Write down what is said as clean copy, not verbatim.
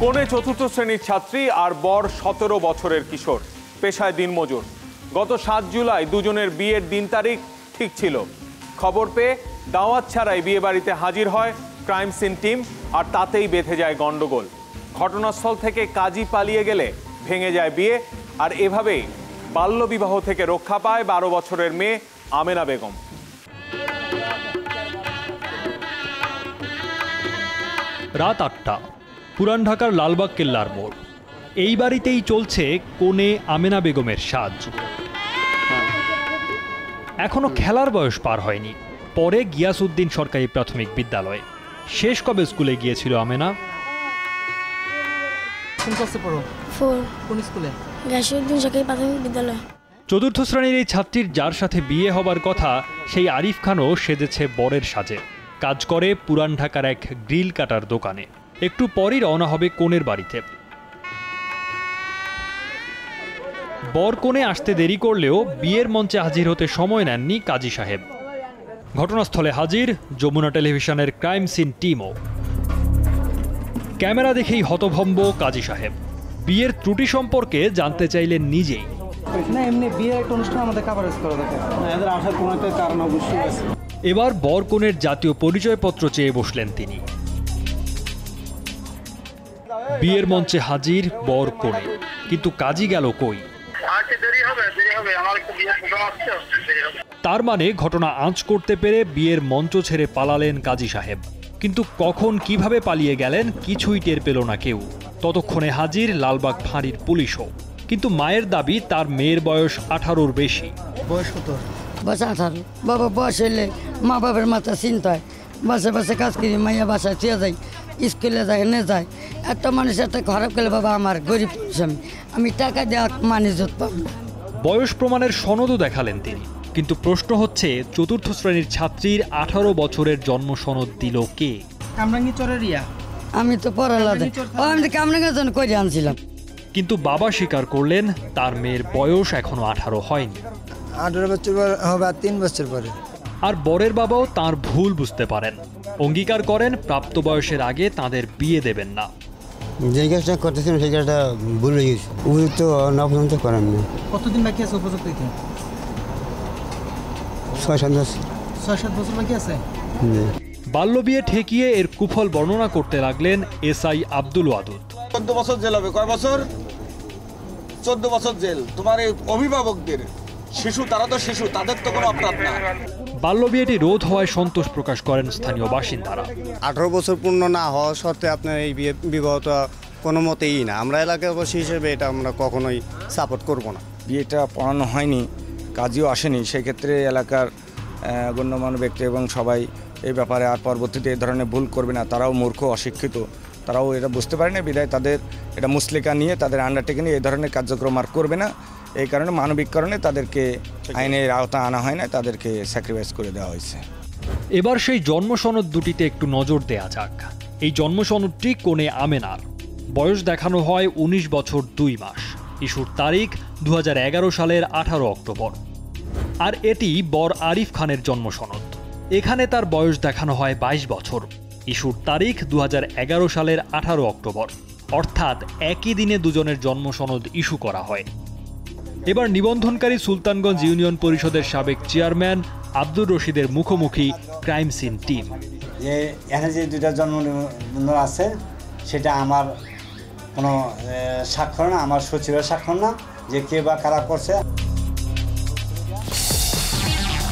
कोने चतुर्थ श्रेणीर छात्री और बर 17 बछरेर किशोर पेशाय दिनमजूर। गत 7 जुलाई दुजोनेर बियेर दिन तारीख ठीक छिलो। खबर पे दावत छाड़ाई बिये बाड़ीते हाजिर हय क्राइम सीन टीम और तातेई बेधे जाय गंडगोल। घटनास्थल थेके काजी पालिये गेले भेंगे जाय बिये और एभावेई बाल्य विवाह थेके रक्षा पाय 12 बछरेर मेये आमेना बेगम। रात 8টা पुरान ঢাকার লালবাগ কেল্লার মোড় এই বাড়িতেই চলছে কোণে আমেনা বেগমের সাজ। এখনো খেলার বয়স পার হয়নি। পরে গিয়াসউদ্দিন সরকারি প্রাথমিক বিদ্যালয়ে। শেষ কবে স্কুলে গিয়েছিল আমেনা? কোন ক্লাসে পড়ো? 4। কোন স্কুলে? গিয়াসউদ্দিন সরকারি প্রাথমিক বিদ্যালয়। চতুর্থ শ্রেণীর এই ছাত্রীর যার সাথে বিয়ে হবার কথা সেই আরিফ খানও সেজেছে বরের সাজে। কাজ করে পুরান ঢাকার এক গ্রিল কাটার দোকানে। একটু পরেই রওনা হবে কোণের বাড়িতে। বর কোণে আসতে দেরি করলেও বিয়ের মঞ্চে হাজির হতে সময় নেননি কাজী সাহেব। ঘটনাস্থলে হাজির যমুনা টেলিভিশনের ক্রাইম সিন টিমও। ক্যামেরা দেখেই হতভম্ব কাজী সাহেব। বিয়ের ত্রুটি সম্পর্কে জানতে চাইলেন নিজেই। না, এমনি বিয়ের একটা অনুষ্ঠান আমাদের কভারেজ করা দরকার। এদের আসার কোনো একটা কারণ অবশ্যই আছে। এবার বর কনের জাতীয় পরিচয়পত্র চেয়ে বসলেন তিনি। বিয়ের মঞ্চে হাজির বর কনে, কিন্তু কাজী গেল কই? তার মানে ঘটনা আঁচ করতে পেরে বিয়ের মঞ্চ ছেড়ে পালালেন কাজী সাহেব। কিন্তু কখন কিভাবে পালিয়ে গেলেন কিছুই টের পেল না কেউ। ততক্ষণে হাজির লালবাগ ফাঁড়ির পুলিশও। কিন্তু মায়ের দাবি তার মেয়ের বয়স 18-র বেশি। বয়স কত? বয়স 18। বাবা বয়স হলে মা বাবার মাথা চিন্তা হয়। বসে বসে কাজ করি, মাইয়া বাসায় চেয়ে যাই, স্কুলে যায়, এনে যায়। একটা মানুষ একটা খারাপ গেলে বাবা আমার গরিব স্বামী, আমি টাকা দেওয়া মানুষ পাব। বয়স প্রমাণের সনদও দেখালেন তিনি। কিন্তু প্রশ্ন হচ্ছে চতুর্থ শ্রেণীর ছাত্রীর 18 বছরের জন্ম সনদ দিল কে? কামরাঙ্গি চরেরিয়া। আমি তো পড়ালাম, আমি কামরাঙ্গা জন করে আনছিলাম। কিন্তু বাবা স্বীকার করলেন তার মেয়ের বয়স এখনো 18 হয়নি। 18 বছর হবে 3 বছর পরে। আর বরের বাবাও তার ভুল বুঝতে পারেন, অঙ্গীকার করেন প্রাপ্ত বয়সের আগে তাদের বিয়ে দেবেন না। যেই কাজটা করতেছেন সেই কাজটা ভুল হয়ে গেছে, উপযুক্ত না পর্যন্ত করেন না। কতদিন বাকি আছে উপযুক্ত হইতে? 6-7 বছর বাকি আছে। বাল্য বিয়ে ঠেকিয়ে এর কুফল বর্ণনা করতে লাগলেন এসআই আব্দুল ওয়াদুদ। 14 বছর জেল হবে। কয় বছর? 14 বছর জেল। তোমার এই অভিভাবকদের শিশু, তারা তো শিশু, তাদের তো কোনো অপরাধ না। বাল্যবিয়েটি রোধ হওয়ায় সন্তোষ প্রকাশ করেন স্থানীয় বাসিন্দারা। 18 বছর পূর্ণ না হওয়া সত্ত্বে আপনার এই বিয়ে বিবাহটা কোনো মতেই না। আমরা এলাকাবাসী হিসেবে এটা আমরা কখনোই সাপোর্ট করব না। বিয়েটা পড়ানো হয়নি, কাজীও আসেনি, সেক্ষেত্রে এলাকার গণ্যমান্য ব্যক্তি এবং সবাই এই ব্যাপারে আর পরবর্তীতে এই ধরনের ভুল করবে না। তারাও মূর্খ, অশিক্ষিত, তারাও এটা বুঝতে পারে না বিদায় তাদের এটা মুসলিকা নিয়ে, তাদের আন্ডারটেকে নিয়ে এই ধরনের কার্যক্রম আর করবে না। এই কারণে মানবিক কারণে তাদেরকে আইনের আওতা আনা হয় না, তাদেরকে স্যাক্রিফাইস করে দেওয়া হয়েছে। এবার সেই জন্মসনদ দুটিতে একটু নজর দেয়া যাক। এই জন্মসনদটি কোণে আমেনার। বয়স দেখানো হয় 19 বছর 2 মাস। ইস্যুর তারিখ 2011 সালের 18 অক্টোবর। আর এটি বর আরিফ খানের জন্মসনদ। এখানে তার বয়স দেখানো হয় 22 বছর। ইস্যুর তারিখ 2011 সালের 18 অক্টোবর। অর্থাৎ একই দিনে দুজনের জন্মসনদ ইস্যু করা হয়। এবার নিবন্ধনকারী সুলতানগঞ্জ ইউনিয়ন পরিষদের সাবেক চেয়ারম্যান আব্দুর রশিদের মুখোমুখি ক্রাইম সিন টিম। যে এখানে যে দুইটা জন্ম নিবন্ধন আছে সেটা আমার কোনো স্বাক্ষর না, আমার সচিবের স্বাক্ষর না, যে কে বা কারা করছে।